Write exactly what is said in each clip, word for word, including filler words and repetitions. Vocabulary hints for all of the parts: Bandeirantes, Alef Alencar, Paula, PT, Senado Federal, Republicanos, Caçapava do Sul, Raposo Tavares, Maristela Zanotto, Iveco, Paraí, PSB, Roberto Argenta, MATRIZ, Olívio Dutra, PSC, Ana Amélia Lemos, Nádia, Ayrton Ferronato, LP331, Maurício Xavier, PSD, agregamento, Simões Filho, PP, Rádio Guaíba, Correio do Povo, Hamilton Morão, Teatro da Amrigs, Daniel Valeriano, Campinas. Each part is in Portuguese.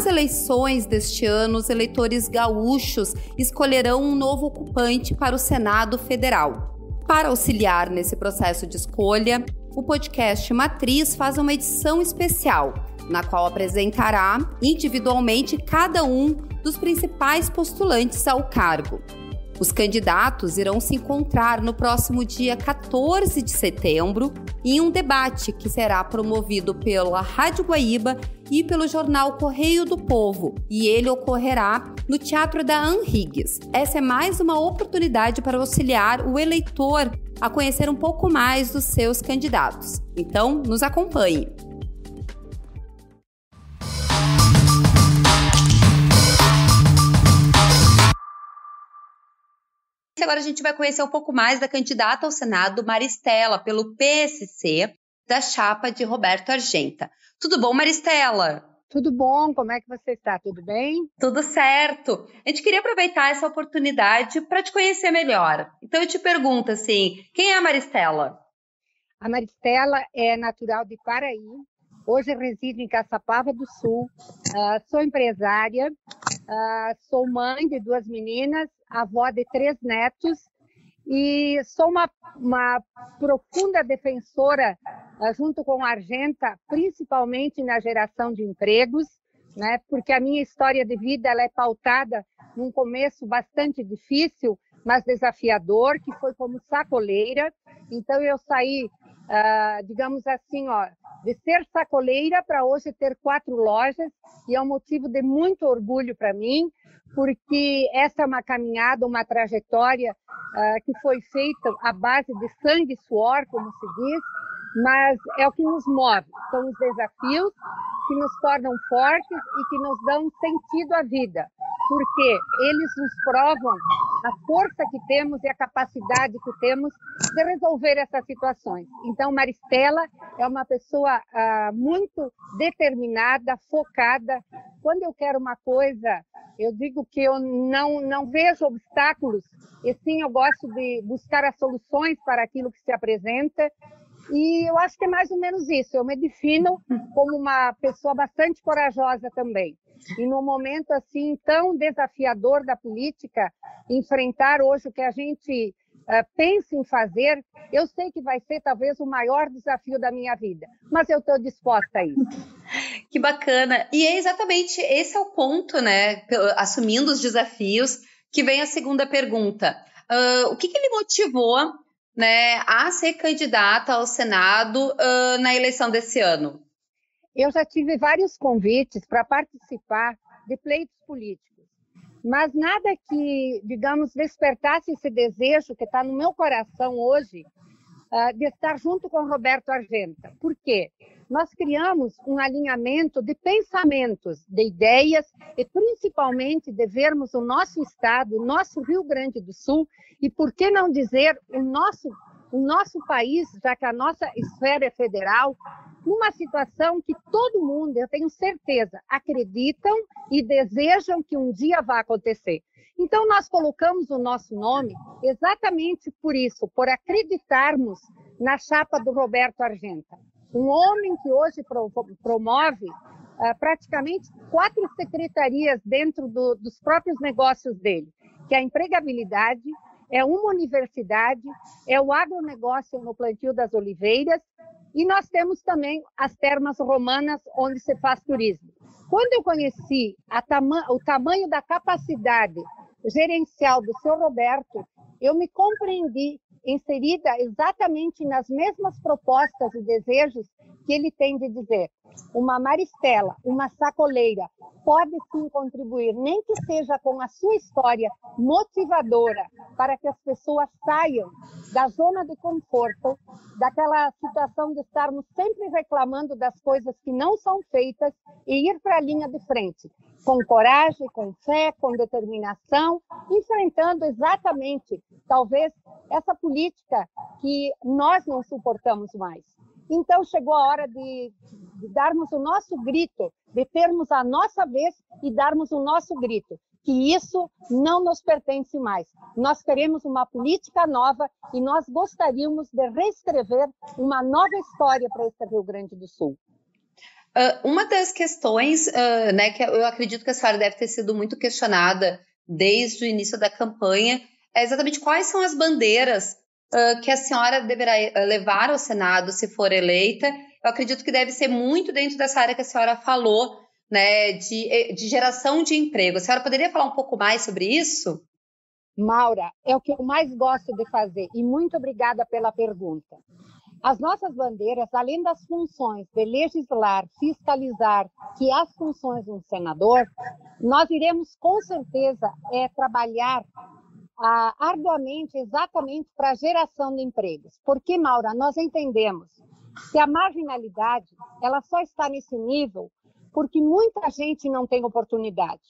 Nas eleições deste ano, os eleitores gaúchos escolherão um novo ocupante para o Senado Federal. Para auxiliar nesse processo de escolha, o podcast MATRIZ faz uma edição especial, na qual apresentará individualmente cada um dos principais postulantes ao cargo. Os candidatos irão se encontrar no próximo dia quatorze de setembro em um debate que será promovido pela Rádio Guaíba e pelo jornal Correio do Povo, e ele ocorrerá no Teatro da Amrigs. Essa é mais uma oportunidade para auxiliar o eleitor a conhecer um pouco mais dos seus candidatos. Então, nos acompanhe! Agora a gente vai conhecer um pouco mais da candidata ao Senado, Maristela, pelo P S C, da chapa de Roberto Argenta. Tudo bom, Maristela? Tudo bom, como é que você está? Tudo bem? Tudo certo. A gente queria aproveitar essa oportunidade para te conhecer melhor. Então eu te pergunto assim, quem é a Maristela? A Maristela é natural de Paraí, hoje reside em Caçapava do Sul, uh, sou empresária, Uh, sou mãe de duas meninas, avó de três netos e sou uma, uma profunda defensora, uh, junto com a Argenta, principalmente na geração de empregos, né? Porque a minha história de vida ela é pautada num começo bastante difícil, mas desafiador, que foi como sacoleira. Então eu saí, uh, digamos assim, ó, de ser sacoleira para hoje ter quatro lojas, e é um motivo de muito orgulho para mim, porque essa é uma caminhada, uma trajetória uh, que foi feita à base de sangue e suor, como se diz, mas é o que nos move, são os desafios que nos tornam fortes e que nos dão sentido à vida, porque eles nos provam a força que temos e a capacidade que temos de resolver essas situações. Então, Maristela é uma pessoa ah, muito determinada, focada. Quando eu quero uma coisa, eu digo que eu não, não vejo obstáculos, e sim eu gosto de buscar as soluções para aquilo que se apresenta. E eu acho que é mais ou menos isso. Eu me defino como uma pessoa bastante corajosa também. E num momento assim tão desafiador da política, enfrentar hoje o que a gente uh, pensa em fazer, eu sei que vai ser talvez o maior desafio da minha vida, mas eu estou disposta a isso. Que bacana! E é exatamente esse é o ponto, né? Assumindo os desafios, que vem a segunda pergunta. Uh, o que, que lhe motivou, né, a ser candidata ao Senado uh, na eleição desse ano? Eu já tive vários convites para participar de pleitos políticos, mas nada que, digamos, despertasse esse desejo que está no meu coração hoje uh, de estar junto com Roberto Argenta. Por quê? Nós criamos um alinhamento de pensamentos, de ideias e principalmente de vermos o nosso estado, o nosso Rio Grande do Sul e, por que não dizer, o nosso, o nosso país, já que a nossa esfera é federal, numa situação que todo mundo, eu tenho certeza, acreditam e desejam que um dia vá acontecer. Então, nós colocamos o nosso nome exatamente por isso, por acreditarmos na chapa do Roberto Argenta. Um homem que hoje promove uh, praticamente quatro secretarias dentro do, dos próprios negócios dele, que é a empregabilidade, é uma universidade, é o agronegócio no plantio das oliveiras, e nós temos também as termas romanas, onde se faz turismo. Quando eu conheci a tama- o tamanho da capacidade gerencial do senhor Roberto, eu me compreendi inserida exatamente nas mesmas propostas e desejos que ele tem de dizer. Uma Maristela, uma sacoleira, pode sim contribuir, nem que seja com a sua história motivadora, para que as pessoas saiam da zona de conforto, daquela situação de estarmos sempre reclamando das coisas que não são feitas e ir para a linha de frente, com coragem, com fé, com determinação, enfrentando exatamente, talvez, essa política que nós não suportamos mais. Então, chegou a hora de, de darmos o nosso grito, de termos a nossa vez e darmos o nosso grito, que isso não nos pertence mais. Nós queremos uma política nova e nós gostaríamos de reescrever uma nova história para esse Rio Grande do Sul. Uh, uma das questões, uh, né, que eu acredito que a senhora deve ter sido muito questionada desde o início da campanha, é exatamente quais são as bandeiras uh, que a senhora deverá levar ao Senado se for eleita. Eu acredito que deve ser muito dentro dessa área que a senhora falou, né, de, de geração de emprego. A senhora poderia falar um pouco mais sobre isso? Maura, é o que eu mais gosto de fazer, e muito obrigada pela pergunta. As nossas bandeiras, além das funções de legislar, fiscalizar, que as funções de um senador, nós iremos com certeza é, trabalhar ah, arduamente exatamente para a geração de empregos. Porque, Maura, nós entendemos que a marginalidade ela só está nesse nível porque muita gente não tem oportunidade.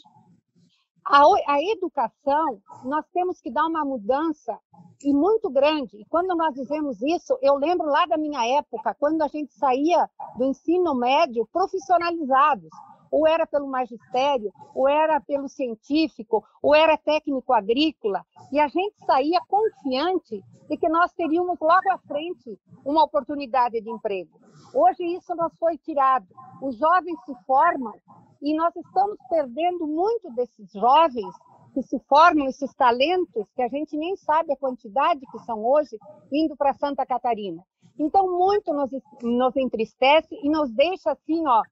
A, a educação, nós temos que dar uma mudança e muito grande. E quando nós dizemos isso, eu lembro lá da minha época, quando a gente saía do ensino médio profissionalizados, ou era pelo magistério, ou era pelo científico, ou era técnico agrícola, e a gente saía confiante de que nós teríamos logo à frente uma oportunidade de emprego. Hoje isso nos foi tirado. Os jovens se formam e nós estamos perdendo muito desses jovens que se formam, esses talentos, que a gente nem sabe a quantidade que são hoje, indo para Santa Catarina. Então, muito nos, nos entristece e nos deixa assim, ó,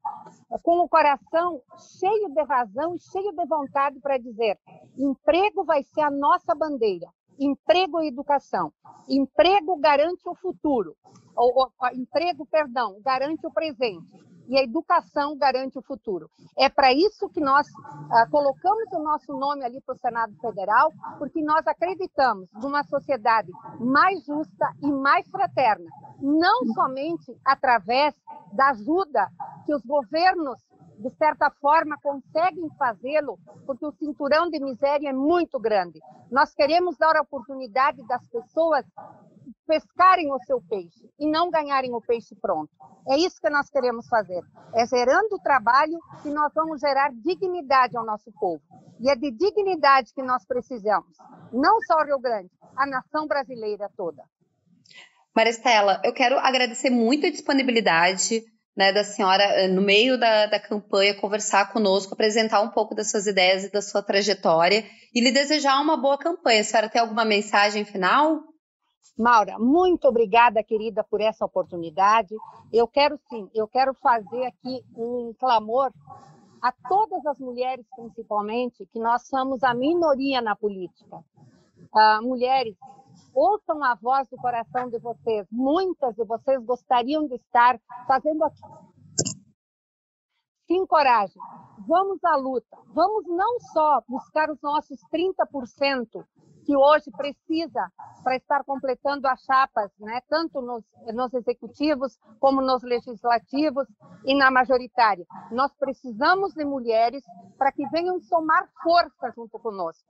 com o coração cheio de razão e cheio de vontade para dizer: emprego vai ser a nossa bandeira, emprego e educação. Emprego garante o futuro, ou, ou, emprego, perdão, garante o presente. E a educação garante o futuro. É para isso que nós ah, colocamos o nosso nome ali para o Senado Federal, porque nós acreditamos numa sociedade mais justa e mais fraterna, não somente através da ajuda que os governos, de certa forma, conseguem fazê-lo, porque o cinturão de miséria é muito grande. Nós queremos dar a oportunidade das pessoas pescarem o seu peixe e não ganharem o peixe pronto. É isso que nós queremos fazer. É gerando o trabalho que nós vamos gerar dignidade ao nosso povo. E é de dignidade que nós precisamos. Não só o Rio Grande, a nação brasileira toda. Maristela, eu quero agradecer muito a disponibilidade, né, da senhora, no meio da, da campanha, conversar conosco, apresentar um pouco das suas ideias e da sua trajetória e lhe desejar uma boa campanha. A senhora tem alguma mensagem final? Maura, muito obrigada, querida, por essa oportunidade. Eu quero sim, eu quero fazer aqui um clamor a todas as mulheres, principalmente, que nós somos a minoria na política. Ah, mulheres, ouçam a voz do coração de vocês. Muitas de vocês gostariam de estar fazendo aqui. Sem coragem, vamos à luta. Vamos não só buscar os nossos trinta por cento que hoje precisa para estar completando as chapas, né, tanto nos, nos executivos como nos legislativos e na majoritária. Nós precisamos de mulheres para que venham somar força junto conosco.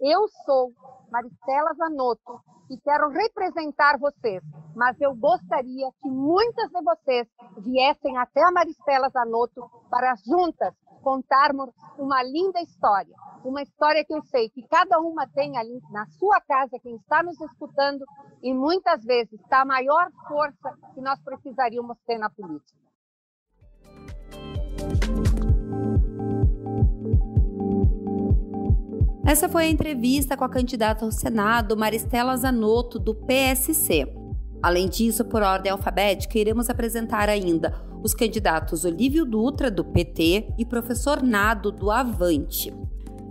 Eu sou Maristela Zanotto e quero representar vocês, mas eu gostaria que muitas de vocês viessem até a Maristela Zanotto para juntas contarmos uma linda história, uma história que eu sei que cada uma tem ali na sua casa, quem está nos escutando, e muitas vezes está a maior força que nós precisaríamos ter na política. Essa foi a entrevista com a candidata ao Senado, Maristela Zanotto, do P S C. Além disso, por ordem alfabética, iremos apresentar ainda os candidatos Olívio Dutra, do P T, e professor Nado, do Avante.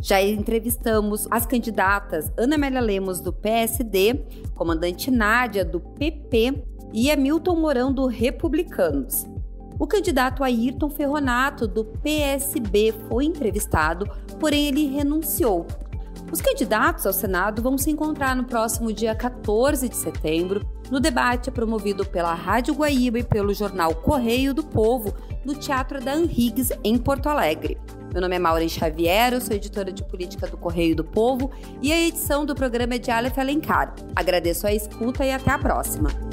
Já entrevistamos as candidatas Ana Amélia Lemos, do P S D, comandante Nádia, do P P, e Hamilton Morão, do Republicanos. O candidato Ayrton Ferronato, do P S B, foi entrevistado, porém ele renunciou. Os candidatos ao Senado vão se encontrar no próximo dia quatorze de setembro, no debate promovido pela Rádio Guaíba e pelo jornal Correio do Povo, no Teatro da Amrigs, em Porto Alegre. Meu nome é Maurício Xavier, eu sou editora de política do Correio do Povo e a edição do programa é de Alef Alencar. Agradeço a escuta e até a próxima.